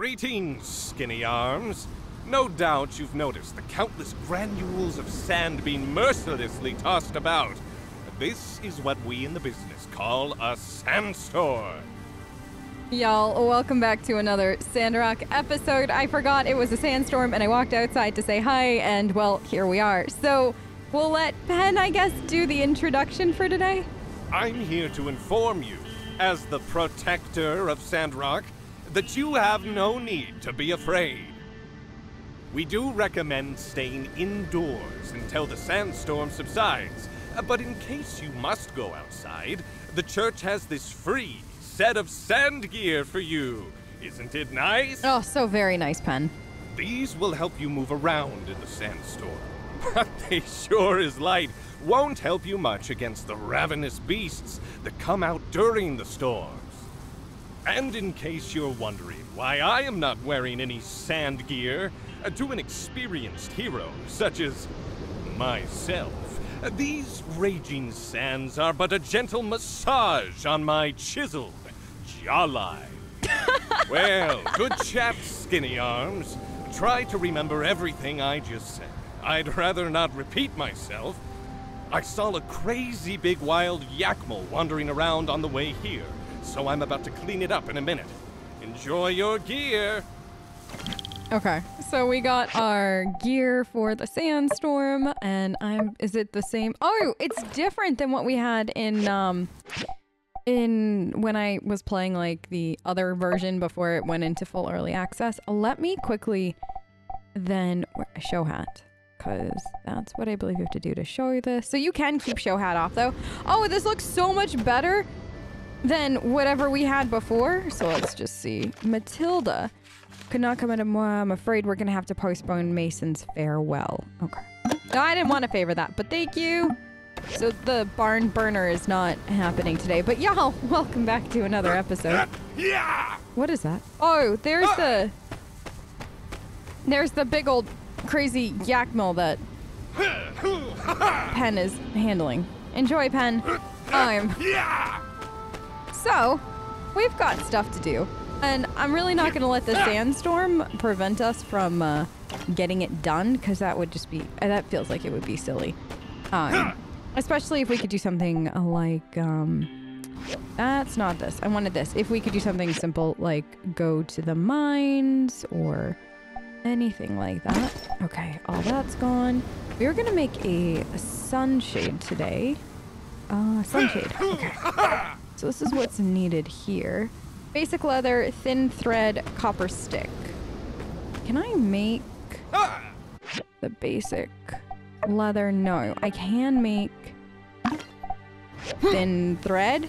Greetings, skinny arms. No doubt you've noticed the countless granules of sand being mercilessly tossed about. This is what we in the business call a sandstorm. Y'all, welcome back to another Sandrock episode. I forgot it was a sandstorm and I walked outside to say hi, and well, here we are. So we'll let Pen, I guess, do the introduction for today. I'm here to inform you, as the protector of Sandrock, that you have no need to be afraid. We do recommend staying indoors until the sandstorm subsides, but in case you must go outside, the church has this free set of sand gear for you. Isn't it nice? Oh, so very nice, Pen. These will help you move around in the sandstorm, but they sure as light won't help you much against the ravenous beasts that come out during the storms. And in case you're wondering why I am not wearing any sand gear, to an experienced hero such as myself, these raging sands are but a gentle massage on my chiseled jawline. Well, good chat, skinny arms. Try to remember everything I just said. I'd rather not repeat myself. I saw a crazy big wild yakmo wandering around on the way here, so I'm about to clean it up in a minute. Enjoy your gear. Okay, so we got our gear for the sandstorm, and is it the same? Oh, it's different than what we had in when I was playing like the other version before it went into full early access. Let me quickly then wear a show hat, because that's what I believe you have to do to show you this. So you can keep show hat off though. Oh, this looks so much better than whatever we had before. So let's just see. Matilda could not come in tomorrow. I'm afraid we're gonna have to postpone Mason's farewell. Okay. No, I didn't want to favor that, but thank you. So the barn burner is not happening today, but y'all, welcome back to another episode. Yeah. What is that? Oh, there's the big old crazy yakmel that Pen is handling. Enjoy, Pen. So we've got stuff to do. And I'm really not going to let the sandstorm prevent us from getting it done, because that would just be, that feels like it would be silly. Especially if we could do something like, that's not this. I wanted this. If we could do something simple like go to the mines or anything like that. Okay, all that's gone. We were going to make a sunshade today. Sunshade. Okay. So this is what's needed here. Basic leather, thin thread, copper stick. Can I make the basic leather? No, I can make thin thread.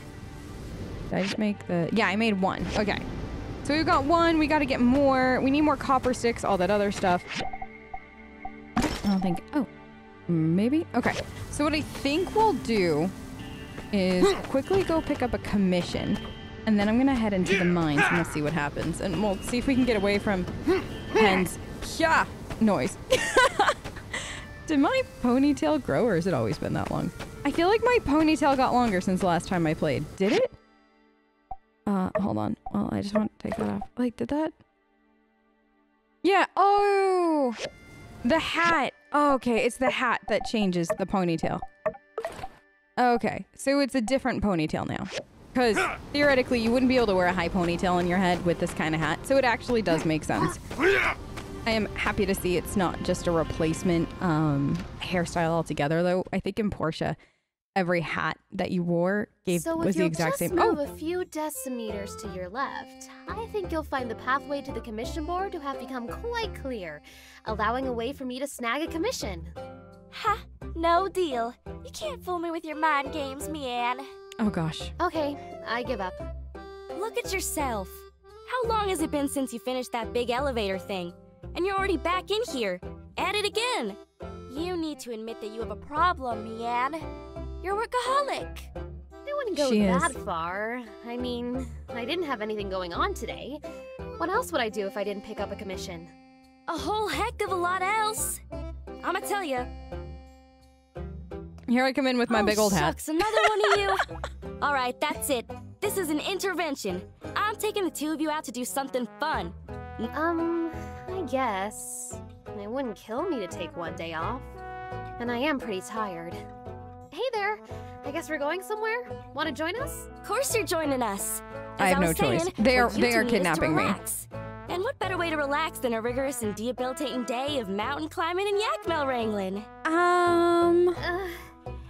Did I just make the, yeah, I made one. Okay, so we've got one, we got to get more. We need more copper sticks, all that other stuff. I don't think, oh, maybe? Okay, so what I think we'll do is quickly go pick up a commission. And then I'm gonna head into the mines and we'll see what happens. And we'll see if we can get away from Pen's pya noise. Did my ponytail grow, or has it always been that long? I feel like my ponytail got longer since the last time I played. Did it? Hold on. Well, I just want to take that off. Like, did that? Yeah, oh! The hat! Oh, okay, it's the hat that changes the ponytail. Okay, so it's a different ponytail now. Because theoretically, you wouldn't be able to wear a high ponytail on your head with this kind of hat. So it actually does make sense. I am happy to see it's not just a replacement hairstyle altogether, though. I think in Portia, every hat that you wore was the exact same. So if you'll just move a few decimeters to your left, I think you'll find the pathway to the commission board to have become quite clear, allowing a way for me to snag a commission. Ha! No deal. You can't fool me with your mind games, Mi'an. Oh gosh. Okay, I give up. Look at yourself. How long has it been since you finished that big elevator thing? And you're already back in here. At it again. You need to admit that you have a problem, Mi'an. You're a workaholic. I wouldn't go that far. I mean, I didn't have anything going on today. What else would I do if I didn't pick up a commission? A whole heck of a lot else. I'ma tell ya. Here I come in with my big old hat. Shucks, another one of you. All right, that's it. This is an intervention. I'm taking the two of you out to do something fun. I guess. It wouldn't kill me to take one day off. And I am pretty tired. Hey there! I guess we're going somewhere? Want to join us? Of course you're joining us! As I have no choice. They are kidnapping me. And what better way to relax than a rigorous and debilitating day of mountain climbing and yakmel wrangling?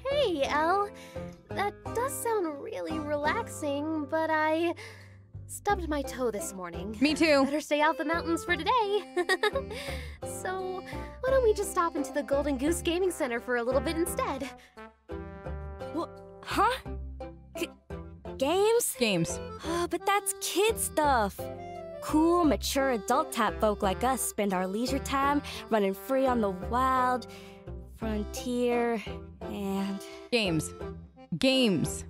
Hey, Elle. That does sound really relaxing, but I stubbed my toe this morning. Me too. Better stay out the mountains for today. So, why don't we just stop into the Golden Goose Gaming Center for a little bit instead? What? Huh? Games? Games. Oh, but that's kid stuff. Cool, mature adult-type folk like us spend our leisure time running free on the wild frontier and... Games. Games.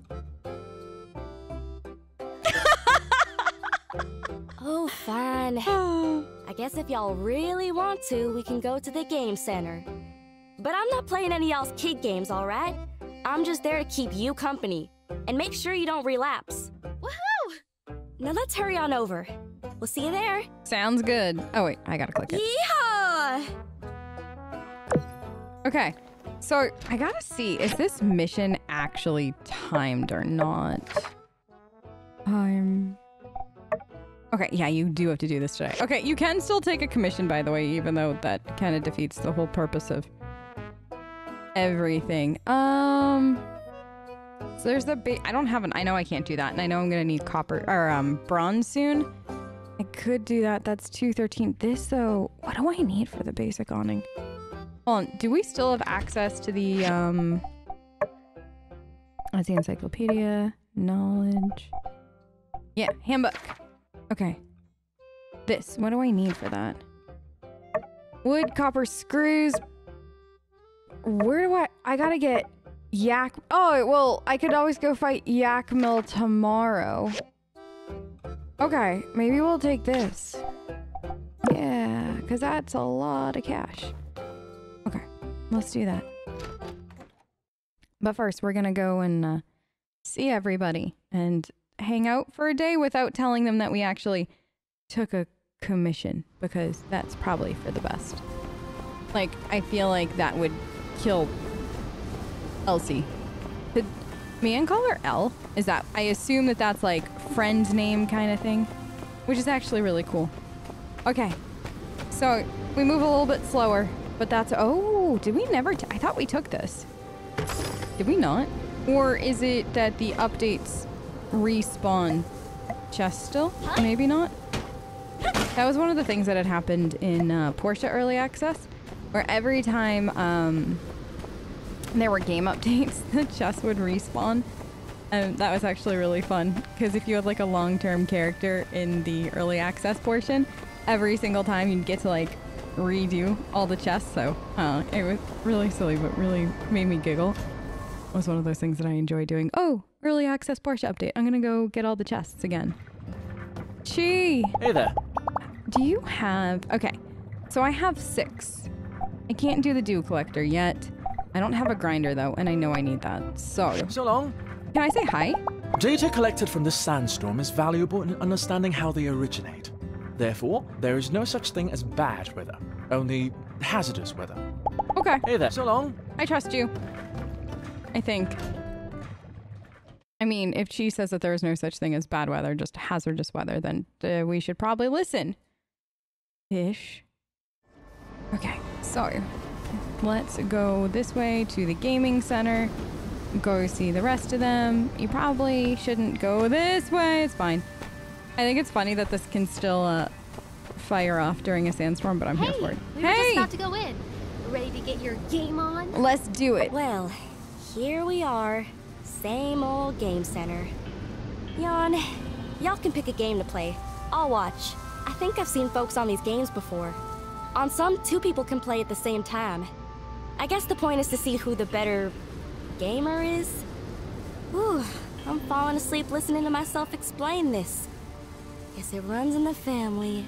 Oh, fine. I guess if y'all really want to, we can go to the game center. But I'm not playing any y'all's kid games, all right? I'm just there to keep you company and make sure you don't relapse. Woohoo! Now let's hurry on over. We'll see you there. Sounds good. Oh, wait. I gotta click it. Yeehaw! Okay. So, I gotta see, is this mission actually timed or not? Okay, yeah, you do have to do this today. Okay, you can still take a commission, by the way, even though that kind of defeats the whole purpose of everything. So there's the big... I don't have an... I know I can't do that, and I know I'm gonna need copper... or, bronze soon. I could do that. That's 213. This, though... What do I need for the basic awning? Hold on. Do we still have access to the, That's the encyclopedia. Knowledge. Yeah, handbook. Okay. This. What do I need for that? Wood, copper, screws. Where do I... I gotta get yak... Oh, well, I could always go fight yakmel tomorrow. Okay. Maybe we'll take this. Yeah, because that's a lot of cash. Okay. Let's do that. But first, we're gonna go and see everybody and... hang out for a day without telling them that we actually took a commission, because that's probably for the best. Like, I feel like that would kill Elsie. Did Mi'an call her Elle? Is that... I assume that that's like friend name kind of thing, which is actually really cool. Okay, so we move a little bit slower, but that's... Oh, did we never... I thought we took this. Did we not? Or is it that the updates respawn chest still? Maybe not. That was one of the things that had happened in Portia early access, where every time there were game updates, the chest would respawn, and that was actually really fun, because if you had like a long-term character in the early access portion, every single time you'd get to like redo all the chests. So it was really silly, but really made me giggle. It was one of those things that I enjoy doing. Oh, early access Portia update. I'm gonna go get all the chests again. Gee. Hey there. Do you have... Okay, so I have 6. I can't do the dew collector yet. I don't have a grinder though, and I know I need that. So long. Can I say hi? Data collected from this sandstorm is valuable in understanding how they originate. Therefore, there is no such thing as bad weather, only hazardous weather. Okay. Hey there. So long. I trust you. I think. I mean, if she says that there is no such thing as bad weather, just hazardous weather, then we should probably listen. Ish. Okay, so let's go this way to the gaming center. Go see the rest of them. You probably shouldn't go this way. It's fine. I think it's funny that this can still fire off during a sandstorm, but I'm here for it. We were just about to go in. Ready to get your game on? Let's do it. Well, here we are. Same old game center. Yawn. Y'all can pick a game to play. I'll watch. I think I've seen folks on these games before. On some, 2 people can play at the same time. I guess the point is to see who the better gamer is. Ooh, I'm falling asleep listening to myself explain this. Guess it runs in the family.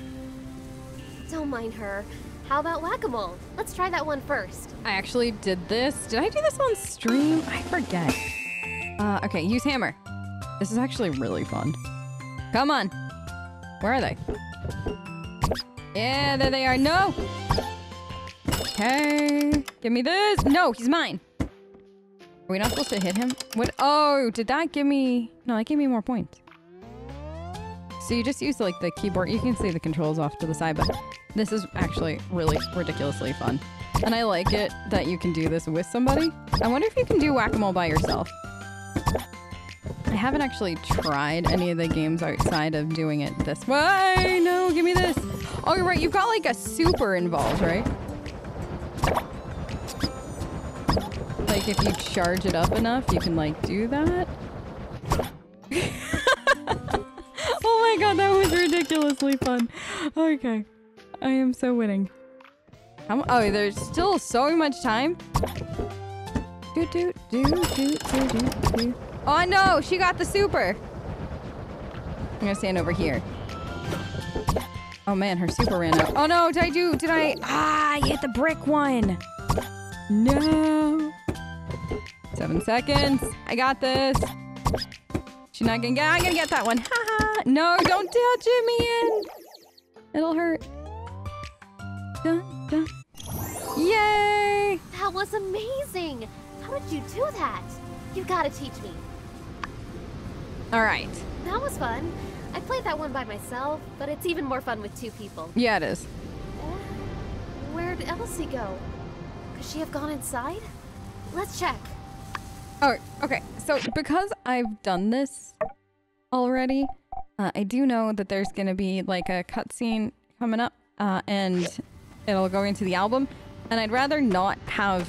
Don't mind her. How about whack-a-mole? Let's try that one first. I actually did this. Did I do this on stream? I forget. Okay, use hammer. This is actually really fun. Come on. Where are they? Yeah, there they are. No! Okay. Give me this. No, he's mine. Are we not supposed to hit him? What? Oh, did that give me... No, that gave me more points. So you just use, like, the keyboard. You can see the controls off to the side, but this is actually really ridiculously fun. And I like it that you can do this with somebody. I wonder if you can do whack-a-mole by yourself. I haven't actually tried any of the games outside of doing it this way. No, give me this. Oh, you're right. You've got like a super involved, right? Like if you charge it up enough, you can like do that. Oh my god, that was ridiculously fun. Okay. I am so winning. Oh, there's still so much time. Do, do, do, do, do, do, do. Oh no, she got the super. I'm gonna stand over here. Oh man, her super ran out. Oh no, did I? Ah, I hit the brick one. No. 7 seconds. I got this. She's not gonna get, I'm gonna get that one. Haha. No, don't touch it, man. It'll hurt. Dun, dun. Yay! That was amazing. How did you do that? You gotta teach me. All right. That was fun. I played that one by myself, but it's even more fun with two people. Yeah, it is. Where'd Elsie go? Could she have gone inside? Let's check. Oh, okay. So because I've done this already, I do know that there's gonna be like a cutscene coming up, and it'll go into the album. And I'd rather not have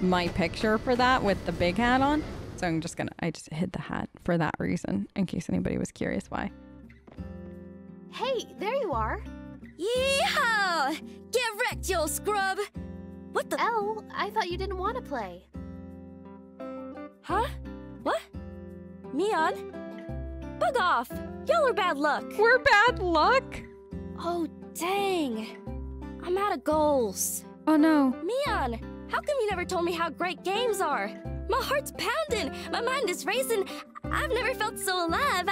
my picture for that with the big hat on. So I'm just gonna, I just hid the hat for that reason, in case anybody was curious why. Hey, there you are. Yee-haw! Get wrecked, yo scrub! What the? Oh, I thought you didn't want to play. Huh? What? Mi'an? Bug off! Y'all are bad luck. We're bad luck? Oh, dang. I'm out of goals. Oh, no. Mi'an, how come you never told me how great games are? My heart's pounding, my mind is racing. I've never felt so alive.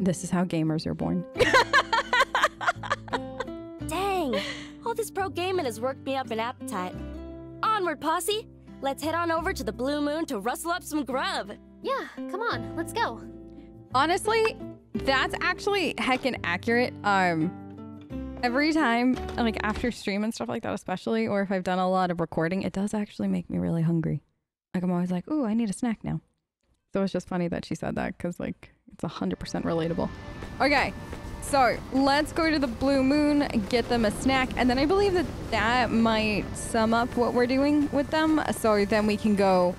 This is how gamers are born. Dang, all this pro gaming has worked me up an appetite. Onward, posse. Let's head on over to the Blue Moon to rustle up some grub. Yeah, come on, let's go. Honestly, that's actually heckin' accurate. Every time, like after stream and stuff like that especially, or if I've done a lot of recording, it does actually make me really hungry. Like I'm always like, ooh, I need a snack now. So it's just funny that she said that because like it's 100% relatable. Okay, so let's go to the Blue Moon, get them a snack. And then I believe that that might sum up what we're doing with them. So then we can go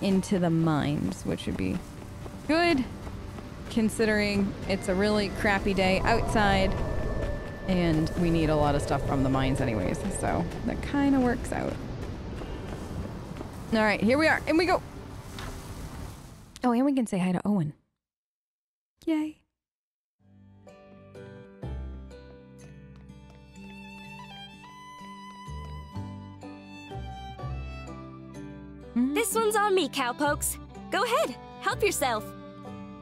into the mines, which would be good considering it's a really crappy day outside. And we need a lot of stuff from the mines anyways, so that kind of works out. All right, here we are, and we go. Oh, and we can say hi to Owen. Yay. This one's on me, cowpokes. Go ahead, help yourself.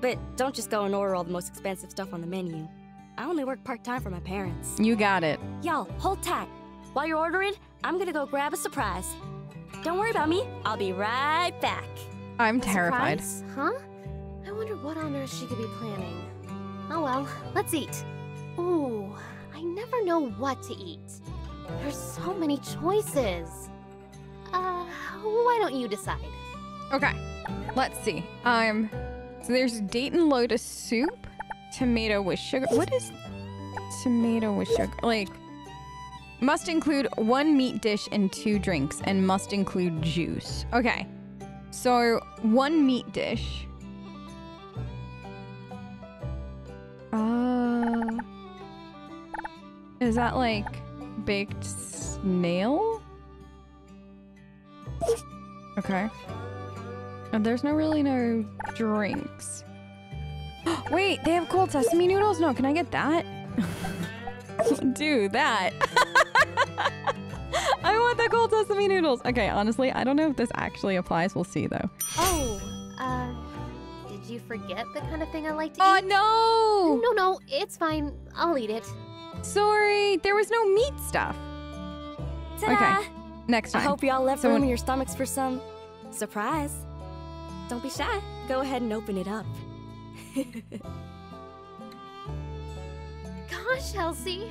But don't just go and order all the most expensive stuff on the menu. I only work part-time for my parents. You got it. Y'all, hold tight. While you're ordering, I'm gonna go grab a surprise. Don't worry about me. I'll be right back. I'm terrified. Surprise? Huh? I wonder what on earth she could be planning. Oh well, let's eat. Ooh, I never know what to eat. There's so many choices. Why don't you decide? Okay, let's see. So there's Dayton Lotus soup. Tomato with sugar. What is tomato with sugar? Like, must include 1 meat dish and 2 drinks and must include juice. Okay. So 1 meat dish. Is that like baked snail? Okay. And there's no really no drinks. Wait, they have cold sesame noodles? No, can I get that? Do that. I want the cold sesame noodles. Okay, honestly, I don't know if this actually applies. We'll see, though. Oh, did Did you forget the kind of thing I like to eat? Oh, no! No, it's fine. I'll eat it. Sorry, there was no meat stuff. Okay, next time. I hope y'all left room in your stomachs for some surprise. Don't be shy. Go ahead and open it up. Gosh, Elsie,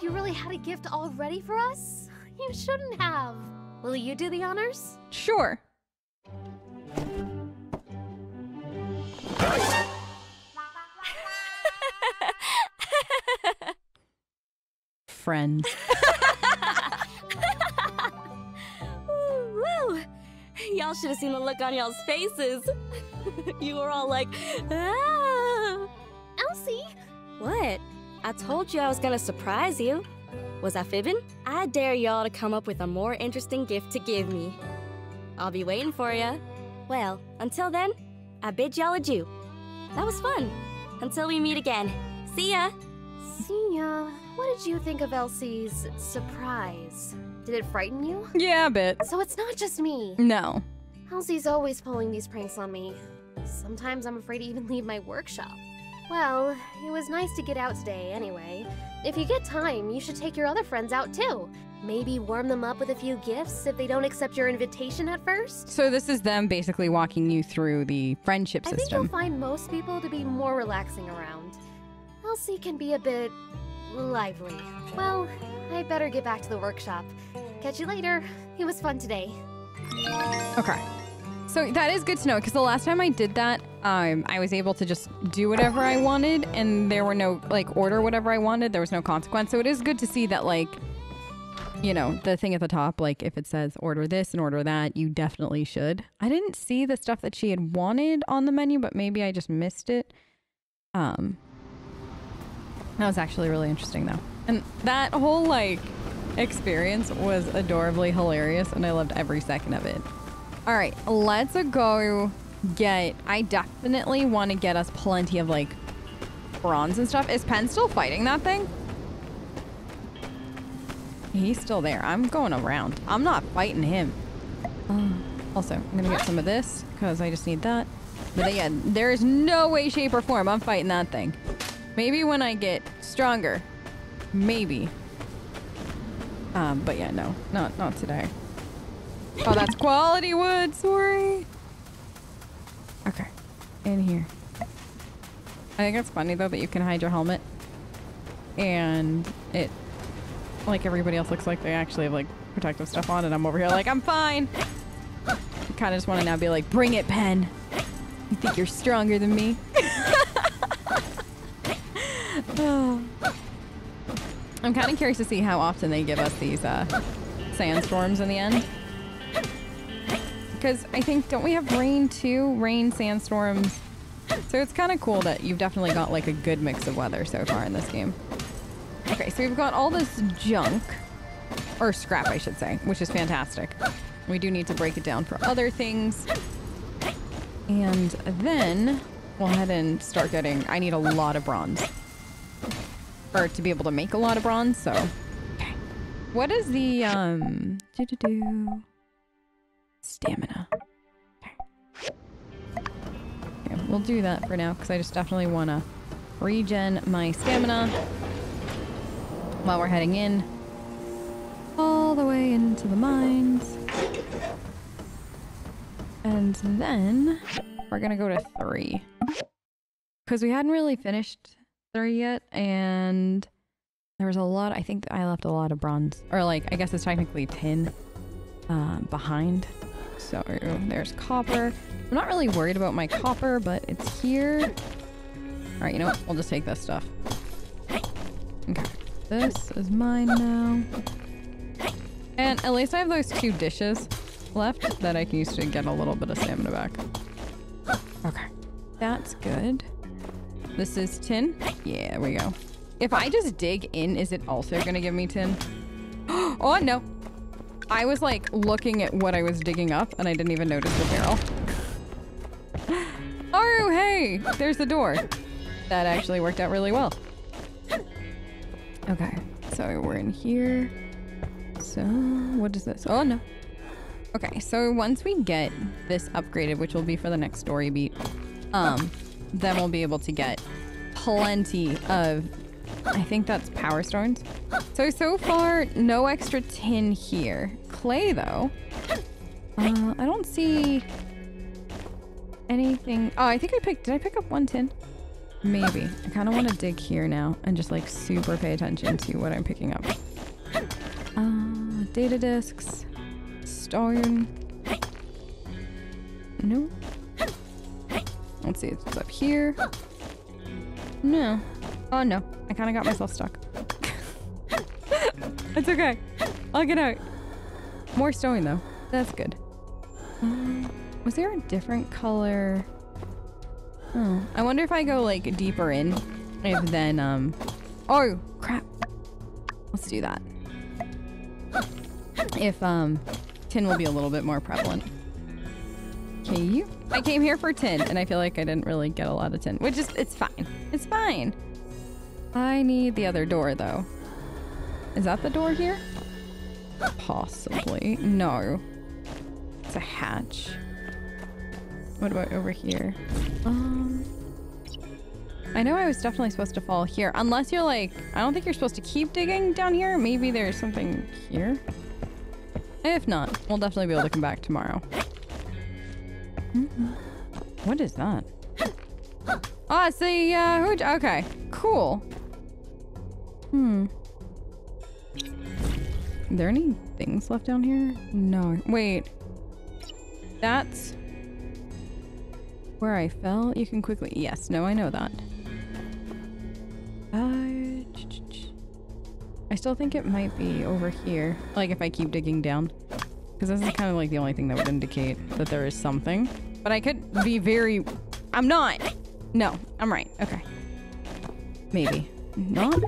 you really had a gift all ready for us? You shouldn't have. Will you do the honors? Sure. Friend. Woo! Y'all should have seen the look on y'all's faces. You were all like, ah. Elsie! What? I told you I was gonna surprise you. Was I fibbing? I dare y'all to come up with a more interesting gift to give me. I'll be waiting for ya. Well, until then, I bid y'all adieu. That was fun. Until we meet again. See ya! See ya. What did you think of Elsie's surprise? Did it frighten you? Yeah, a bit. So it's not just me. No. Elsie's always pulling these pranks on me. Sometimes I'm afraid to even leave my workshop. Well, it was nice to get out today anyway. If you get time, you should take your other friends out too. Maybe warm them up with a few gifts if they don't accept your invitation at first. So this is them basically walking you through the friendship system. I think you'll find most people to be more relaxing around. Elsie can be a bit lively. Well, I better get back to the workshop. Catch you later. It was fun today. Okay. So that is good to know, because the last time I did that, I was able to just do whatever I wanted, and there were no, like, order whatever I wanted. There was no consequence. So it is good to see that, like, you know, the thing at the top, like, if it says order this and order that, you definitely should. I didn't see the stuff that she had wanted on the menu, but maybe I just missed it. That was actually really interesting, though. And that whole, like, experience was adorably hilarious, and I loved every second of it. All right, let's go get... I definitely want to get us plenty of, like, bronze and stuff. Is Pen still fighting that thing? He's still there. I'm going around. I'm not fighting him. Also, I'm going to get some of this, because I just need that. But yeah, there is no way, shape, or form I'm fighting that thing. Maybe when I get stronger. Maybe. But yeah, no. Not today. Oh, that's quality wood. Sorry. Okay. In here. I think it's funny, though, that you can hide your helmet. And it... Like, everybody else looks like they actually have, like, protective stuff on, and I'm over here like, I'm fine! I kind of just want to now be like, bring it, Pen! You think you're stronger than me? Oh. I'm kind of curious to see how often they give us these sandstorms in the end. Because I think, don't we have rain too? Rain, sandstorms. So it's kind of cool that you've definitely got like a good mix of weather so far in this game. Okay, so we've got all this junk. Or scrap, I should say, which is fantastic. We do need to break it down for other things. And then we'll head and start getting... I need a lot of bronze. Or to be able to make a lot of bronze, so... Okay. What is the, stamina. Okay. Okay, we'll do that for now, because I just definitely want to regen my stamina while we're heading in. All the way into the mines. And then... We're gonna go to 3. Because we hadn't really finished 3 yet, and there was a lot, I think I left a lot of bronze, or like, I guess it's technically tin behind. So there's copper. I'm not really worried about my copper, but it's here. All right, you know what? We'll just take this stuff. Okay, this is mine now. And at least I have those 2 dishes left that I can use to get a little bit of stamina back. Okay, that's good. This is tin. Yeah, there we go. If I just dig in, is it also gonna give me tin? Oh, no. I was like looking at what I was digging up and I didn't even notice the barrel. Oh, hey, there's the door. That actually worked out really well. Okay, so we're in here. So what is this? Oh, no. Okay, so once we get this upgraded, which will be for the next story beat, Then we'll be able to get plenty of, I think that's power stones. So far, no extra tin here. Clay, though. I don't see anything. Oh, I think I picked, did I pick up one tin? Maybe. I kind of want to dig here now and just like super pay attention to what I'm picking up. Data discs. Stone. No. Let's see, it's up here. No. Oh no, I kind of got myself stuck. It's okay. I'll get out. More stone though. That's good. Was there a different color? Oh, I wonder if I go like deeper in, if then oh crap. Let's do that. If tin will be a little bit more prevalent. Okay, I came here for tin, and I feel like I didn't really get a lot of tin, which is, it's fine. It's fine. I need the other door, though. Is that the door here? Possibly. No. It's a hatch. What about over here? I know I was definitely supposed to fall here, unless you're like, I don't think you're supposed to keep digging down here. Maybe there's something here. If not, we'll definitely be able to come back tomorrow. Mm-hmm. What is that? Oh, it's the hooch. Okay, cool. Are there any things left down here? No. Wait. That's where I fell. You can quickly. Yes. No, I know that. I still think it might be over here. Like if I keep digging down. Because this is kind of like the only thing that would indicate that there is something. But I could be very... I'm not! No, I'm right. Okay. Maybe. Not?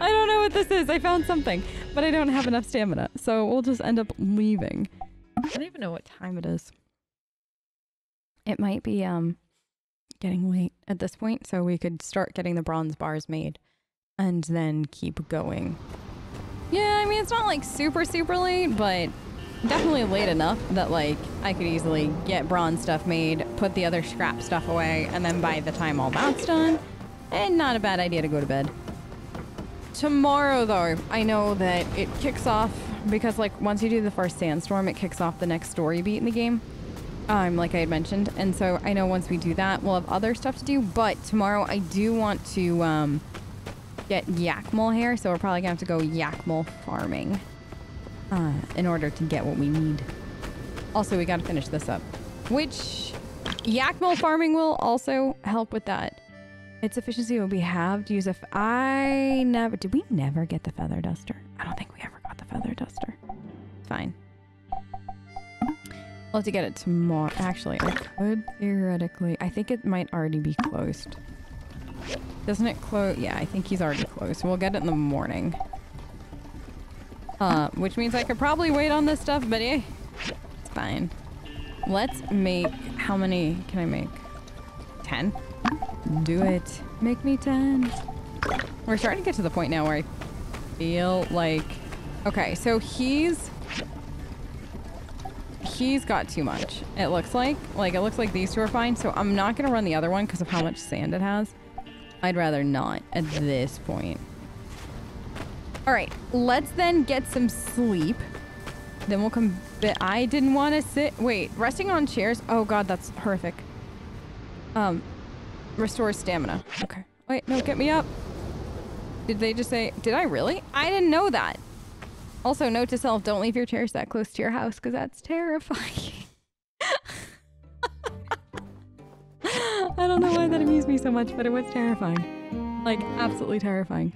I don't know what this is. I found something. But I don't have enough stamina. So we'll just end up leaving. I don't even know what time it is. It might be getting late at this point. So we could start getting the bronze bars made. And then keep going. Yeah, I mean, it's not like super, super late, but definitely late enough that like I could easily get bronze stuff made, put the other scrap stuff away, and then by the time all that's done, and not a bad idea to go to bed. Tomorrow though, I know that it kicks off because like once you do the first sandstorm, it kicks off the next story beat in the game. Like I had mentioned. And so I know once we do that, we'll have other stuff to do, but tomorrow I do want to, get yakmel hair, so we're probably gonna have to go yakmel farming in order to get what we need. Also, we gotta finish this up, which yakmel farming will also help with that. Its efficiency will be halved. Use if I never did we never get the feather duster? I don't think we ever got the feather duster. Fine. We'll have to get it tomorrow. Actually, I could theoretically. I think it might already be closed. Doesn't it close? Yeah, I think he's already closed. We'll get it in the morning. Which means I could probably wait on this stuff, but eh, it's fine. Let's make... How many can I make? 10? Do it. Make me 10. We're starting to get to the point now where I feel like... Okay, so he's got too much, it looks like. Like, it looks like these two are fine, so I'm not going to run the other one because of how much sand it has. I'd rather not at this point. All right, let's then get some sleep. Then we'll come. I didn't want to sit. Wait, resting on chairs. Oh God, that's horrific. Restore stamina. Okay. Wait, no, get me up. Did they just say? Did I really? I didn't know that. Also, note to self: don't leave your chairs that close to your house because that's terrifying. I don't know why that amused me so much, but it was terrifying. Like, absolutely terrifying.